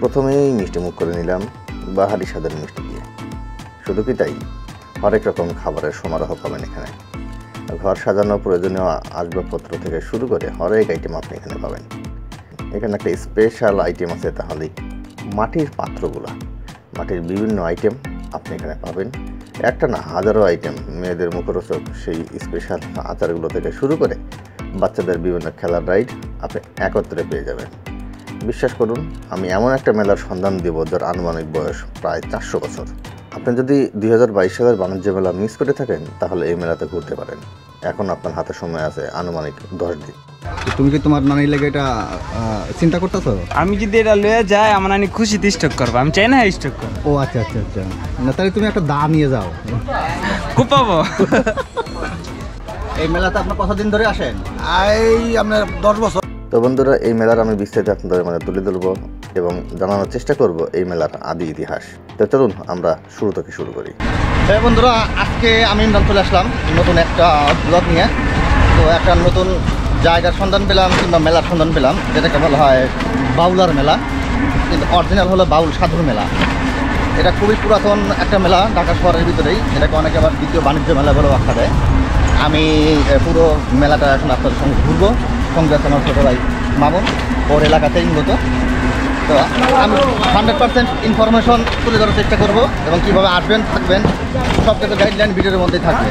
প্রথমেই মিষ্টি মুখ করে নিলাম বাহারি স্বাদের মিষ্টি দিয়ে। শুধু কি তাই, হরেক রকম খাবারের সমারোহ পাবেন এখানে। ঘর সাজানো প্রয়োজনীয় আসবাবপত্র থেকে শুরু করে হরেক আইটেম আপনি এখানে পাবেন। এখানে একটা স্পেশাল আইটেম আছে, তাহলে মাটির পাত্রগুলো, মাটির বিভিন্ন আইটেম আপনি এখানে পাবেন। একটা না হাজারো আইটেম, মেয়েদের মুখরোচক সেই স্পেশাল আচারগুলো থেকে শুরু করে বাচ্চাদের বিভিন্ন খেলার রাইড আপনি একত্রে পেয়ে যাবেন। বিশ্বাস করুন, আমি এমন একটা মেলার সন্ধান দেব যার আনুমানিক বয়স প্রায় 400 বছর। আপনি যদি 2022 সালের বাণিজ্য মেলা মিস করে থাকেন, তাহলে এই মেলাতে ঘুরতে পারেন। এখন আপনার হাতে সময় আছে আনুমানিক 10 দিন। তুমি কি তোমার নানির লাগে এটা চিন্তা করতেছো? আমি যদি এটা লয়ে যাই আমার নানি খুশিতে স্টক করবো, আমি চাই না স্টক করবো। ও আচ্ছা আচ্ছা আচ্ছা, না তাহলে তুমি একটা দা নিয়ে যাও, খুব পাবো। এই মেলাতে আপনার কতদিন ধরে আসেন? এই আপনার 10 বছর। তো বন্ধুরা, এই মেলার আমি বিস্তারিত আপনাদের মানে তুলে ধরবো এবং জানানোর চেষ্টা করব এই মেলার আদি ইতিহাস। তো চলুন আমরা শুরু থেকে শুরু করি। হ্যাঁ বন্ধুরা, আজকে আমি ইমরান চলে আসলাম নতুন একটা ব্লগ নিয়ে। তো একটা নতুন জায়গার সন্ধান পেলাম কিংবা মেলার সন্ধান পেলাম, যেটাকে বলা হয় বাউলার মেলা, কিন্তু অরিজিনাল হলো বাউল সাধুর মেলা। এটা খুবই পুরাতন একটা মেলা ঢাকা শহরের ভিতরেই, এটাকে অনেকে আবার দ্বিতীয় বাণিজ্য মেলা বলে আখ্যা দেয়। আমি পুরো মেলাটা এখন আপনাদের সঙ্গে ঘুরবো, সঙ্গে আছে আমার ছোটো ভাই মামুন, ওর এলাকাতেই মূলত। তো আমি 100% ইনফরমেশন তুলে ধরার চেষ্টা করবো এবং কীভাবে আসবেন থাকবেন সব কিছু গাইডলাইন ভিডিওর মধ্যেই থাকবে।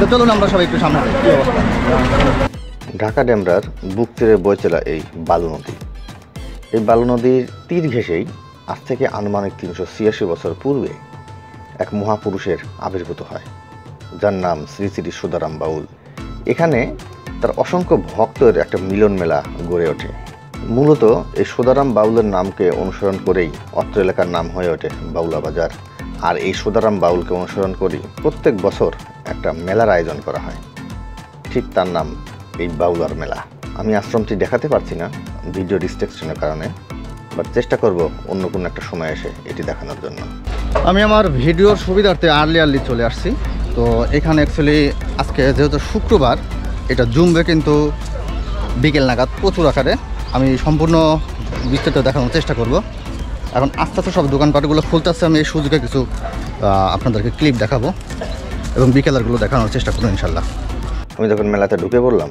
তো চলুন আমরা সবাই একটু সামনে দেখি। ঢাকা ডেমরার বুক তীরে বয়ে চলা এই বালু নদী, এই বালু নদীর তীর ঘেঁষেই আজ থেকে আনুমানিক 386 বছর পূর্বে এক মহাপুরুষের আবির্ভূত হয়, যার নাম শ্রী শ্রী সুদারাম বাউল। এখানে তার অসংখ্য ভক্তের একটা মিলন মেলা গড়ে ওঠে। মূলত এই সুদারাম বাউলের নামকে অনুসরণ করেই অত্র এলাকার নাম হয়ে ওঠে বাউলা বাজার। আর এই সুদারাম বাউলকে অনুসরণ করেই প্রত্যেক বছর একটা মেলার আয়োজন করা হয়, ঠিক তার নাম এই বাউলার মেলা। আমি আশ্রমটি দেখাতে পারছি না ভিডিও রিস্ট্রিকশনের কারণে, বাট চেষ্টা করব অন্য কোনো একটা সময় এসে এটি দেখানোর জন্য। আমি আমার ভিডিওর সুবিধার্থে আর্লি চলে আসছি। তো এখানে অ্যাকচুয়ালি আজকে যেহেতু শুক্রবার, এটা জুমবে কিন্তু বিকেল নাগাদ প্রচুর আকারে। আমি সম্পূর্ণ বিস্তারিত দেখানোর চেষ্টা করব। এখন আস্তে আস্তে সব দোকানপাটগুলো খুলতেছে, আমি এই সুযোগে কিছু আপনাদেরকে ক্লিপ দেখাবো এবং বিকেলারগুলো দেখানোর চেষ্টা করবো ইনশাল্লাহ। আমি যখন মেলাতে ঢুকে পড়লাম,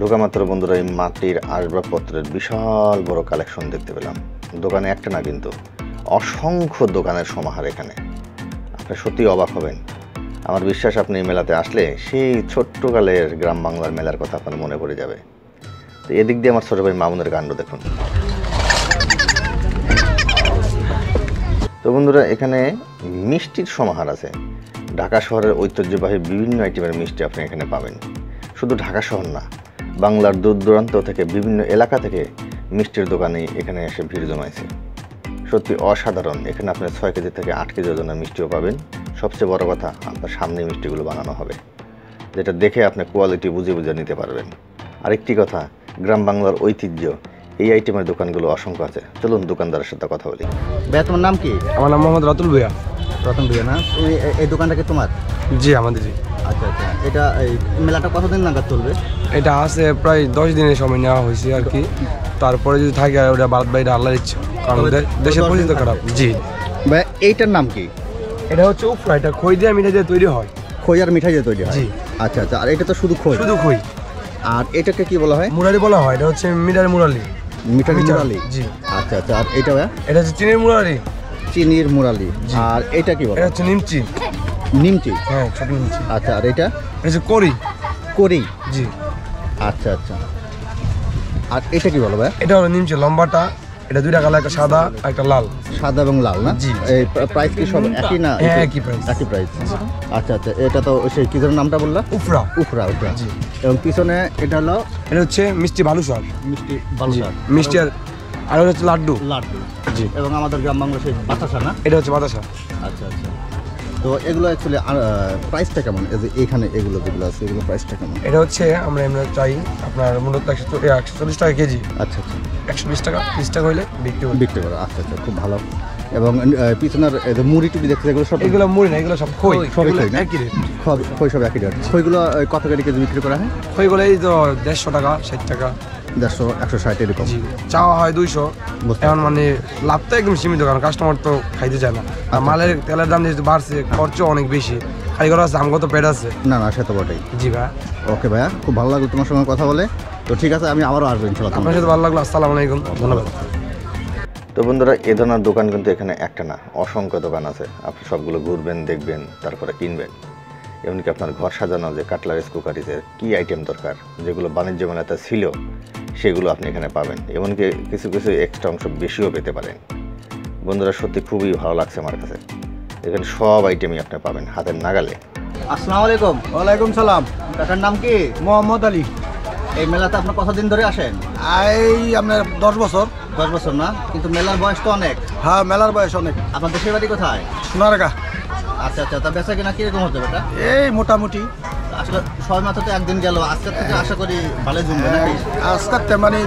ঢোকা মাত্র বন্ধুরা এই মাটির আসবাবপত্রের বিশাল বড় কালেকশন দেখতে পেলাম। দোকানে একটা না কিন্তু অসংখ্য দোকানের সমাহার এখানে, আপনি সত্যিই অবাক হবেন। আমার বিশ্বাস আপনি এই মেলাতে আসলে সেই ছোট্টকালের গ্রাম বাংলার মেলার কথা আপনার মনে পড়ে যাবে। তো এদিক দিয়ে আমার ছোটো ভাই মামুনের কাণ্ড দেখুন। তো বন্ধুরা, এখানে মিষ্টির সমাহার আছে। ঢাকা শহরের ঐতিহ্যবাহী বিভিন্ন আইটেমের মিষ্টি আপনি এখানে পাবেন। শুধু ঢাকা শহর না, বাংলার দূর দূরান্ত থেকে বিভিন্ন এলাকা থেকে মিষ্টির দোকানে এখানে এসে ভিড় জমাইছে। সত্যি অসাধারণ। এখানে আপনার 6 কেজি থেকে 8 কেজি ওজনের মিষ্টিও পাবেন। সবচেয়ে বড় কথা, আপনার সামনে মিষ্টিগুলো বানানো হবে, যেটা দেখে আপনি কোয়ালিটি বুঝে বুঝে নিতে পারবেন। আরেকটি কথা, গ্রাম বাংলার ঐতিহ্য এই আইটেমের দোকানগুলো অসংখ্য আছে। চলুন দোকানদারের সাথে কথা বলি। ভাইয়া, তোমার নাম কি? আমার নাম মোহাম্মদ রতুল ভুয়া। রতন ভুয়া না? এই দোকানটা কি তোমার? জি, আমাদের। জি, আচ্ছা আচ্ছা। এটা এই মেলাটা কতদিন নাগাদ চলবে? এটা আছে প্রায় 10 দিনের সময় নেওয়া হয়েছে আর কি। তারপরে যদি থাকে ওটা বাদ বাইরে আল্লাহর ইচ্ছা, কারণ দেশের পরিচিত খারাপ। জি ভাইয়া, এইটার নাম কি? এটা হচ্ছে উফরা। এটা খই দিয়ে মিঠাই দিয়ে তৈরি হয়। খই আর মিঠাই দিয়ে তৈরি হয়? জি। আচ্ছা আচ্ছা। আর এটা তো শুধু খই? শুধু খই। আর এটাকে কি বলা হয়? মুরালি বলা হয়। এটা হচ্ছে মিঠার মুরালি। মিঠার মুরালি? জি। আচ্ছা আচ্ছা। আর এটা ভাইয়া? এটা হচ্ছে চিনির মুরালি। চিনির মুরালি। আর এটা কি বলে? এটা হচ্ছে নিমচি। নিমচি? হ্যাঁ, ছোট নিমচি। আচ্ছা। আর এটা? এটা হচ্ছে করি। করি? জি। আচ্ছা আচ্ছা। আর এটা কি বলে ভাইয়া? এটা হলো নিমচি, লম্বাটা। এটা দুইটা কালার, একটা সাদা একটা লাল। সাদা এবং লাল না? জি। এই প্রাইস কি সব একই না? হ্যাঁ, একই প্রাইস। একই প্রাইস। আচ্ছা আচ্ছা। এটা তো সেই কি ধরনের নামটা বললা? উফরা। উফরা, উফরা। জি। এবং পিছনে এটা হলো? এটা হচ্ছে মিষ্টি বালুসার। মিষ্টি বালুসার। মিষ্টি আর হচ্ছে লাড্ডু। লাড্ডু। জি। এবং আমাদের গ্রাম বাংলা সেই বাতাসা না? এটা হচ্ছে বাতাসা। আচ্ছা আচ্ছা। তো এগুলো অ্যাকচুয়ালি প্রাইসটা কেমন? এই যে এখানে এগুলো যেগুলো আছে, এগুলো প্রাইসটা কেমন? এটা হচ্ছে আমরা এমনি চাই আপনার মূলত 140 টাকা কেজি। আচ্ছা আচ্ছা। 120 টাকা 30 টাকা হইলে বিক্রি হবে। বিক্রি করা? আচ্ছা আচ্ছা, খুব ভালো। এবং পিছনের এই যে মুড়ি টুপি দেখতে, এগুলো সব? এগুলো মুড়ি না, এগুলো সব খই। সব খই না? একই রেট। খই সব একই রেট। খইগুলো কত করে কেজি বিক্রি করা হয়? খইগুলো এই তো 150 টাকা 60 টাকা। দেড়শো 160 এরকম চাওয়া হয় 200 এখন মানে লাভ তো একদম সীমিত, কারণ কাস্টমার তো খাইতে চায় না। আর মালের তেলের দাম যেহেতু বাড়ছে, খরচ অনেক বেশি, খাই করা আছে, আমগো তো পেট আছে। না না সে তো বটেই। জি ভাই, ওকে ভাইয়া, খুব ভালো লাগলো তোমার সঙ্গে কথা বলে। তো ঠিক আছে, আমি আবারও আসবো ইনশাআল্লাহ। আপনার সাথে ভালো লাগলো, আসসালামু আলাইকুম, ধন্যবাদ। তো বন্ধুরা, এ ধরনের দোকান কিন্তু এখানে একটা না, অসংখ্য দোকান আছে। আপনি সবগুলো ঘুরবেন, দেখবেন, তারপরে কিনবেন। এমনকি আপনার ঘর সাজানো যে কাটলারিস, কুকারিজের কী আইটেম দরকার, যেগুলো বাণিজ্য মেলাতে ছিল, সেগুলো আপনি এখানে পাবেন। এমনকি কিছু কিছু এক্সট্রা অংশ বেশিও পেতে পারেন। বন্ধুরা, সত্যি খুবই ভালো লাগছে আমার কাছে। এখানে সব আইটেমই আপনি পাবেন হাতের নাগালে। আসসালামু আলাইকুম। ওয়ালাইকুম সালাম। কাকার নাম কি? মোহাম্মদ আলী। এই মেলাতে আপনার কতদিন ধরে আসেন? এই আপনার 10 বছর। 10 বছর না, কিন্তু মেলার বয়স তো অনেক। হ্যাঁ, মেলার বয়স অনেক। আপনার দেশের বাড়ি কোথায়? সোনারগাঁ। আচ্ছা আচ্ছা, তা বেচা কিনা কিরকম হচ্ছে বেটা? এই মোটামুটি। আসলে সবাই মাত্র তো একদিন গেল, আজকের থেকে আশা করি ভালো জমবে নাকি? আজকের মানে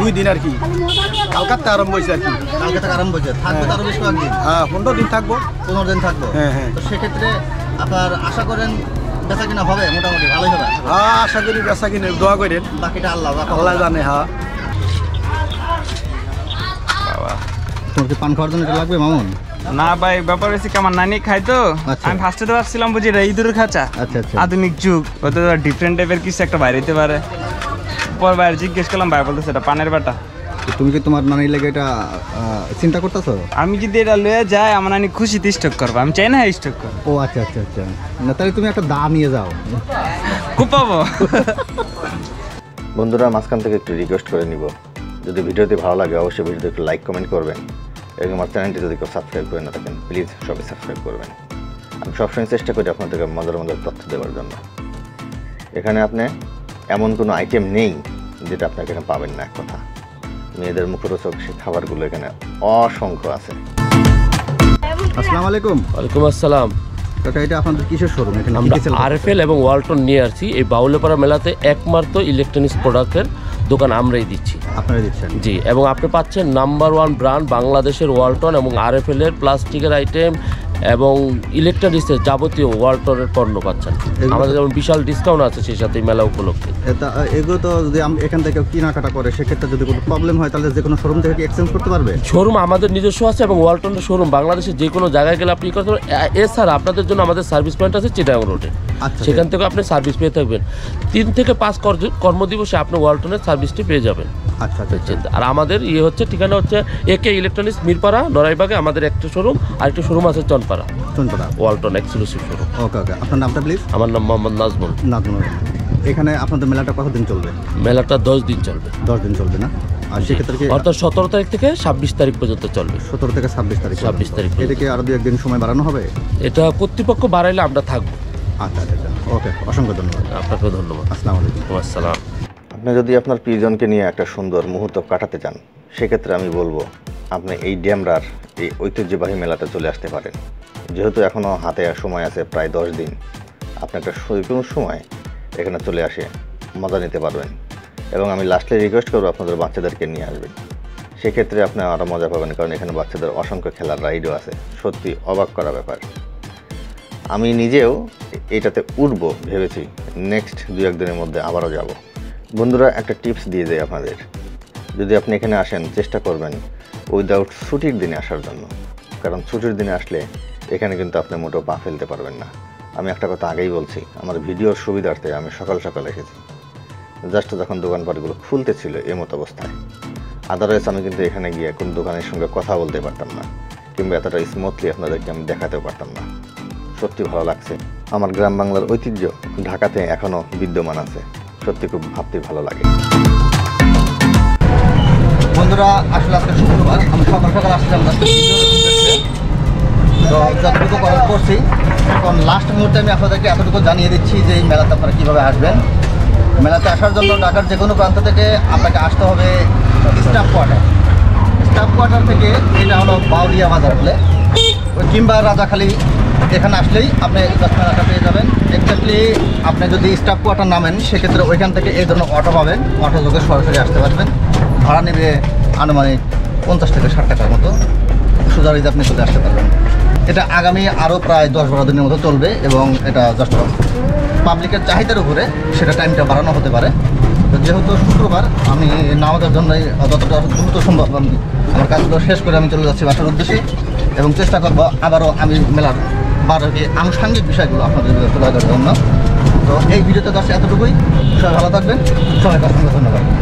2 দিন আর কি, কালকাতে আরম্ভ হয়েছে আর কি। কালকাতে আরম্ভ হয়েছে, থাকবে তো আরো বেশ কয়েকদিন। হ্যাঁ, 15 দিন থাকবো। 15 দিন থাকবো। হ্যাঁ হ্যাঁ। তো সেক্ষেত্রে আপনার আশা করেন বেচা কিনা হবে মোটামুটি ভালোই হবে? হ্যাঁ, আশা করি বেচা কিনা, দোয়া করেন, বাকিটা আল্লাহ আল্লাহ জানে। হ্যাঁ। তোমাকে পান খাওয়ার জন্য এটা লাগবে মামুন? না ভাই, ব্যাপার হচ্ছে আমার নানি খাই তো, আমি ফার্স্টে তো ভাবছিলাম বুঝি এটা ইঁদুরের খাঁচা। আধুনিক যুগ, হয়তো ডিফারেন্ট টাইপের কিছু একটা বাইরে হতে পারে। পর ভাই জিজ্ঞেস করলাম, ভাই বলতো সেটা পানের বাটা। তুমি কি তোমার নানির লাগে এটা চিন্তা করতেছো? আমি যদি এটা লয়ে যাই, আমার নানি খুশিতে স্টক করবো, আমি চাই না স্টক করবো। ও আচ্ছা আচ্ছা আচ্ছা, না তাহলে তুমি একটা দা নিয়ে যাও, খুব পাবো। বন্ধুরা, মাঝখান থেকে একটু রিকোয়েস্ট করে নিব, যদি ভিডিওটি ভালো লাগে অবশ্যই ভিডিওতে একটু লাইক কমেন্ট করবেন, এবং আমার চ্যানেলটি যদি কেউ সাবস্ক্রাইব করে না থাকেন প্লিজ সবাই সাবস্ক্রাইব করবেন। আমি সবসময় চেষ্টা করি আপনাদেরকে মজার মজার তথ্য দেওয়ার জন্য। এখানে আপনি এমন কোনো আইটেম নেই যেটা আপনাকে এখানে পাবেন না। এক কথা, মেয়েদের মুখরোচক সেই খাবারগুলো এখানে অসংখ্য আছে। আসসালামু আলাইকুম। ওয়ালাইকুম আসসালাম। এটা আপনাদের কিসের শোরুম? এখানে আমরা আরএফএল এবং ওয়ালটন নিয়ে আসছি। এই বাউলেপাড়া মেলাতে একমাত্র ইলেকট্রনিক্স প্রোডাক্টের দোকান আমরাই দিচ্ছি। আপনারা দিচ্ছেন? জি। এবং আপনি পাচ্ছেন নাম্বার 1 ব্র্যান্ড বাংলাদেশের ওয়ালটন এবং আরএফএল এর প্লাস্টিকের আইটেম এবং ইলেকট্রনিক্সের যাবতীয় ওয়ালটনের পণ্য পাচ্ছেন। আমাদের যেমন বিশাল ডিসকাউন্ট আছে, সেই সাথে মেলা উপলক্ষে এগুলো তো যদি এখান থেকে কেনাকাটা করে, সেক্ষেত্রে যদি কোনো প্রবলেম হয় তাহলে যে কোনো শোরুম থেকে এক্সচেঞ্জ করতে পারবে। শোরুম আমাদের নিজস্ব আছে এবং ওয়ালটনের শোরুম বাংলাদেশের যে কোনো জায়গায় গেলে আপনি করতে পারবেন। এছাড়া আপনাদের জন্য আমাদের সার্ভিস পয়েন্ট আছে চিটাগং রোডে, সেখান থেকে আপনি সার্ভিস পেয়ে থাকবেন। 3 থেকে 5 কর্মদিবসে আপনি ওয়ালটনের সার্ভিসটি পেয়ে যাবেন। আচ্ছা আচ্ছা। আর আমাদের ইয়ে হচ্ছে, ঠিকানা হচ্ছে একে ইলেকট্রনিক্স, মিরপাড়া, নড়াইবাগে আমাদের একটা শোরুম, আরেকটা শোরুম আছে Chanpara. Chanpara Walton exclusive showroom. Okay okay. আপনার নামটা প্লিজ? আমার নাম মোহাম্মদ নাজমুল। নাজমুল। এখানে আপনাদের মেলাটা কতদিন চলবে? মেলাটা 10 দিন চলবে। 10 দিন চলবে না? আর সেক্ষেত্রে কি অর্থাৎ 17 তারিখ থেকে 26 তারিখ পর্যন্ত চলবে। 17 থেকে 26 তারিখ। 26 তারিখ। এটা কি আরো 2-1 দিন সময় বাড়ানো হবে? এটা কর্তৃপক্ষ বাড়াইলে আমরা থাকবো। আচ্ছা আচ্ছা, ওকে, অসংখ্য ধন্যবাদ। আপনাকেও ধন্যবাদ। আসসালামু আলাইকুম। আসসালাম। আপনি যদি আপনার প্রিয়জনকে নিয়ে একটা সুন্দর মুহূর্ত কাটাতে চান, সেক্ষেত্রে আমি বলবো আপনি এই ডেমরার এই ঐতিহ্যবাহী মেলাতে চলে আসতে পারেন। যেহেতু এখনও হাতে সময় আছে প্রায় 10 দিন, আপনি একটা কোনো সময় এখানে চলে আসে মজা নিতে পারবেন। এবং আমি লাস্টলি রিকোয়েস্ট করবো আপনাদের বাচ্চাদেরকে নিয়ে আসবেন, সেক্ষেত্রে আপনি আরও মজা পাবেন, কারণ এখানে বাচ্চাদের অসংখ্য খেলার রাইডও আছে। সত্যি অবাক করা ব্যাপার। আমি নিজেও এটাতে উঠবো ভেবেছি, নেক্সট 2-1 দিনের মধ্যে আবারও যাব। বন্ধুরা, একটা টিপস দিয়ে দেয় আপনাদের, যদি আপনি এখানে আসেন চেষ্টা করবেন উইদাউট ছুটির দিনে আসার জন্য, কারণ ছুটির দিনে আসলে এখানে কিন্তু আপনি মোটেও পা ফেলতে পারবেন না। আমি একটা কথা আগেই বলছি, আমার ভিডিওর সুবিধার্থে আমি সকাল সকাল এসেছি, জাস্ট যখন দোকানপাটগুলো খুলতে ছিল এমত অবস্থায়। আদারওয়াইজ আমি কিন্তু এখানে গিয়ে কোন দোকানের সঙ্গে কথা বলতে পারতাম না, কিংবা এতটা স্মুথলি আপনাদেরকে আমি দেখাতেও পারতাম না। সত্যি ভালো লাগছে, আমার গ্রাম বাংলার ঐতিহ্য ঢাকাতে এখনও বিদ্যমান আছে। সত্যি খুব ভাবতে ভালো লাগে। বন্ধুরা, আসলে আজকে শুক্রবার, আমি সকাল সকাল আসছিলাম, তো যতটুকু কভার করছি। এখন লাস্ট মুহূর্তে আমি আপনাদেরকে এতটুকু জানিয়ে দিচ্ছি যে এই মেলাতে আপনারা কীভাবে আসবেন। মেলাতে আসার জন্য ঢাকার যে কোনো প্রান্ত থেকে আপনাকে আসতে হবে স্টাফ কোয়ার্টার। স্টাফ কোয়ার্টার থেকে এটা হলো বাউলিয়া বাজার বলে, কিংবা রাজাখালী, এখানে আসলেই আপনি মেলাটা পেয়ে যাবেন। এক্স্যাক্টলি আপনি যদি স্টাফ কোয়ার্টার নামেন, সেক্ষেত্রে ওইখান থেকে এই ধরনের অটো পাবেন, অটো যোগে সরাসরি আসতে পারবেন। ভাড়া নেবে আনুমানিক 50 থেকে 60 টাকার মতো, সোজা রিজার্ভ নিয়ে চলে আসতে পারবেন। এটা আগামী আরও প্রায় 10-12 দিনের মতো চলবে, এবং এটা জাস্ট পাবলিকের চাহিদার উপরে সেটা টাইমটা বাড়ানো হতে পারে। তো যেহেতু শুক্রবার আমি নামাজের জন্য যতটা দ্রুত সম্ভব আমি আমার কাজগুলো শেষ করে আমি চলে যাচ্ছি বাসার উদ্দেশ্যে এবং চেষ্টা করবো আবারও আমি মেলার বারের এই আনুষঙ্গিক বিষয়গুলো আপনাদের তুলে ধরার জন্য। তো এই ভিডিওতে দর্শক এতটুকুই, সবাই ভালো থাকবেন, সবাই ধন্যবাদ।